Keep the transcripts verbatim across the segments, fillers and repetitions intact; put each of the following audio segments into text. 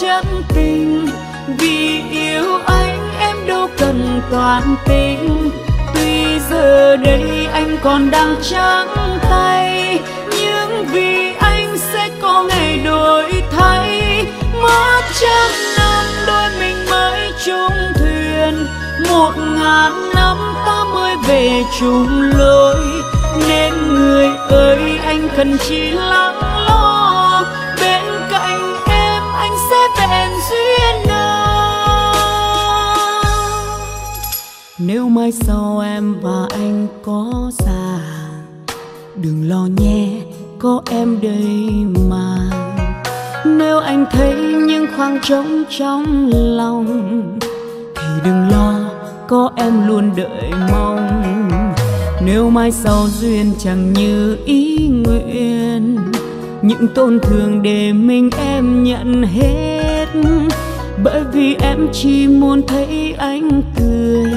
trắng tình. Vì yêu anh em đâu cần toàn tính. Tuy giờ đây anh còn đang trắng tay, nhưng vì anh sẽ có ngày đổi thay. Mất trăm năm đôi mình mới chung thuyền, một ngàn năm ta mới về chung lối. Nên người ơi anh cần chỉ lắng lo, bên cạnh em anh sẽ vẹn duyên nào. Nếu mai sau em và anh có già, đừng lo nhé, có em đây mà. Nếu anh thấy những khoảng trống trong lòng thì đừng lo, có em luôn đợi mong. Nếu mai sau duyên chẳng như ý nguyện, những tổn thương để mình em nhận hết. Bởi vì em chỉ muốn thấy anh cười,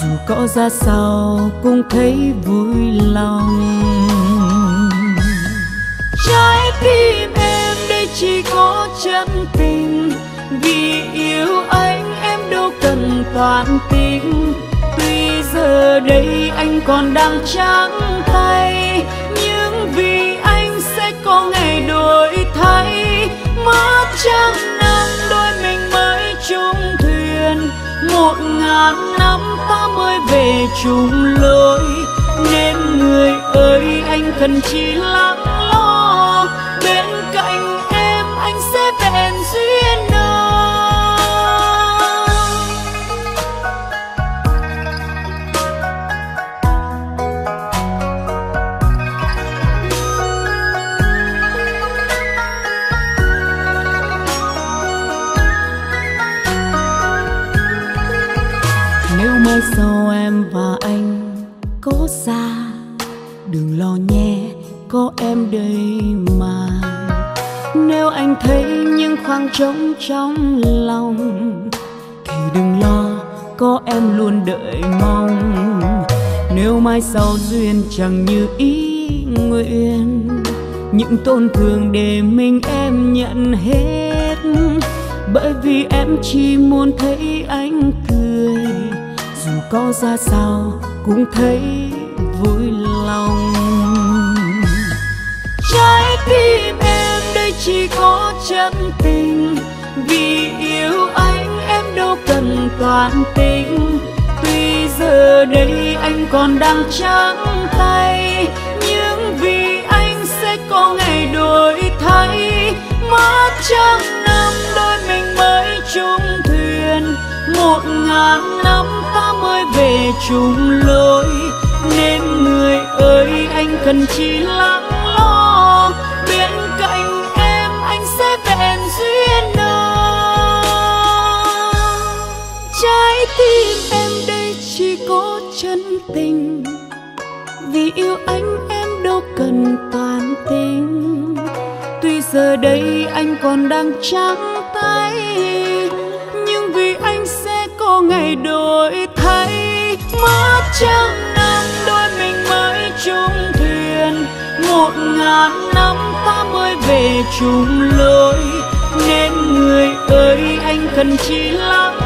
dù có ra sao cũng thấy vui lòng. Trái tim em đây chỉ có chân tình, vì yêu anh em đâu cần toàn tính. Tuy giờ đây anh còn đang trắng tay, nhưng vì anh sẽ có ngày đổi thay. Mất trăm năm đôi mình mới chung thuyền, một ngàn năm ta mới về chung lối. Nên người ơi anh cần chỉ lắng lo, bên cạnh em anh sẽ vẹn duyên đời. Mai sau em và anh có xa, đừng lo nhé, có em đây mà. Nếu anh thấy những khoảng trống trong lòng thì đừng lo, có em luôn đợi mong. Nếu mai sau duyên chẳng như ý nguyện, những tổn thương để mình em nhận hết. Bởi vì em chỉ muốn thấy anh cười, dù có ra sao cũng thấy vui lòng. Trái tim em đây chỉ có chân tình, vì yêu anh em đâu cần toàn tính. Tuy giờ đây anh còn đang trắng tay, nhưng vì anh sẽ có ngày đổi thay. Mất trăm năm đôi mình mới chung thuyền, một ngàn năm ta mới về chung lối. Nên người ơi anh cần chỉ lắng lo, bên cạnh em anh sẽ vẹn duyên nào. Trái tim em đây chỉ có chân tình, vì yêu anh em đâu cần toàn tính. Tuy giờ đây anh còn đang trắng tay, nhưng vì anh sẽ có ngày đổi thay. Mất trăm năm đôi mình mới chung thuyền, một ngàn năm ta mới về chung lối. Nên người ơi anh cần chỉ lắng